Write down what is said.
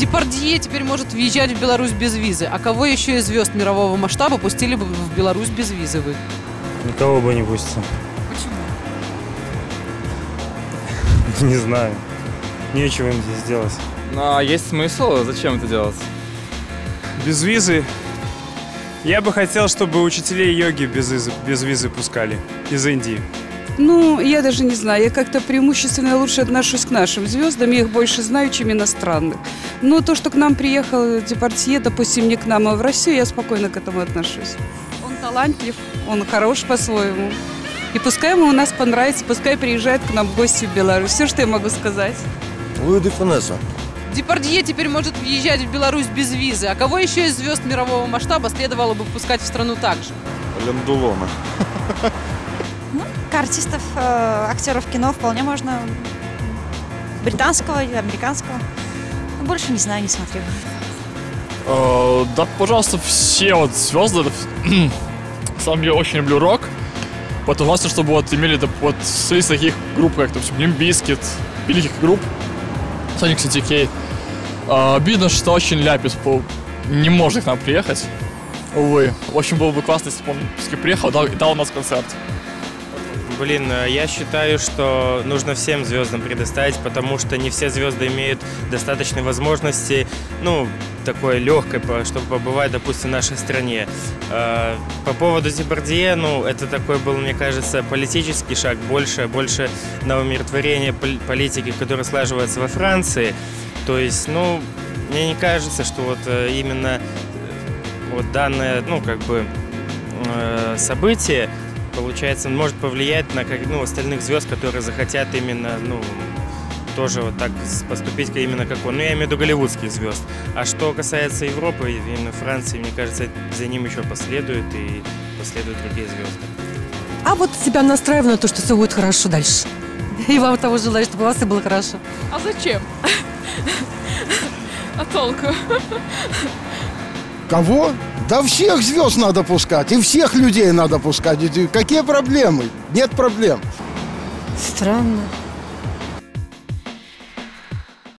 Депардье теперь может въезжать в Беларусь без визы. А кого еще из звезд мирового масштаба пустили бы в Беларусь без визы вы? Никого бы не пустил. Почему? Не знаю. Нечего им здесь делать. Ну, а есть смысл? Зачем это делать? Без визы? Я бы хотел, чтобы учителей йоги без визы пускали из Индии. Ну, я даже не знаю. Я как-то преимущественно лучше отношусь к нашим звездам. Я их больше знаю, чем иностранных. Но то, что к нам приехал Депардье, допустим, не к нам, а в Россию, я спокойно к этому отношусь. Он талантлив, он хорош по-своему. И пускай ему у нас понравится, пускай приезжает к нам в гости в Беларусь. Все, что я могу сказать. Луи Де Фюнеса. Депардье теперь может въезжать в Беларусь без визы. А кого еще из звезд мирового масштаба следовало бы пускать в страну также? Ален Делона. Ну, артистов, актеров кино вполне можно. Британского или американского. Больше не знаю, не смотрю. Да, пожалуйста, все вот звезды. Сам я очень люблю рок. Поэтому важно, чтобы вот имели вот из таких групп, как, допустим, Лимбискит, великих групп. Соник, кстати, обидно, что очень Ляпис не может к нам приехать, увы. В общем, было бы классно, если бы он приехал и дал у нас концерт. Блин, я считаю, что нужно всем звездам предоставить, потому что не все звезды имеют достаточной возможности, ну, такой легкой, чтобы побывать, допустим, в нашей стране. По поводу Депардье, ну, это такой был, мне кажется, политический шаг, больше на умиротворение политики, которая слаживается во Франции. То есть, ну, мне не кажется, что вот именно вот данное, ну, как бы событие, получается, он может повлиять на остальных звезд, которые захотят именно, ну, тоже вот так поступить именно как он. Ну, я имею в виду голливудских звезд. А что касается Европы, именно Франции, мне кажется, за ним еще последует и последуют другие звезды. А вот тебя настраивает на то, что все будет хорошо дальше. И вам того желаю, чтобы у вас и было хорошо. А зачем? А толку? Кого? Да всех звезд надо пускать, и всех людей надо пускать. Какие проблемы? Нет проблем. Странно.